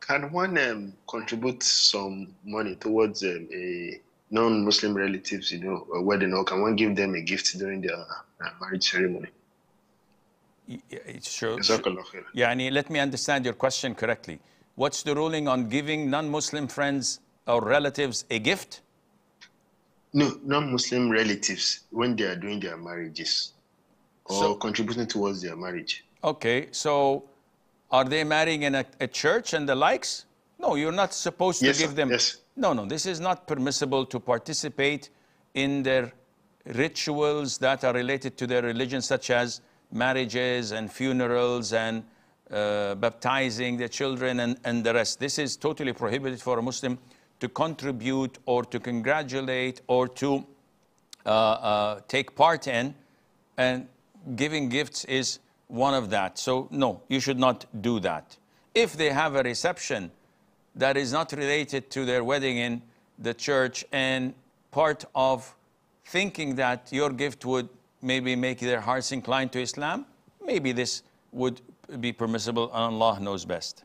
Can one contribute some money towards a non-Muslim relatives, a wedding, or can one give them a gift during their marriage ceremony? Sure. Let me understand your question correctly. What's the ruling on giving non-Muslim friends or relatives a gift? No, non-Muslim relatives when they are doing their marriages or contributing towards their marriage. Okay, so are they marrying in a church and the likes? No, you're not supposed to give them. Yes. No, this is not permissible to participate in their rituals that are related to their religion, such as marriages and funerals and baptizing the children and the rest. This is totally prohibited for a Muslim to contribute or to congratulate or to take part in, and giving gifts is one of that. So no, you should not do that. If they have a reception that is not related to their wedding in the church, and part of thinking that your gift would maybe make their hearts inclined to Islam, maybe this would be permissible, and Allah knows best.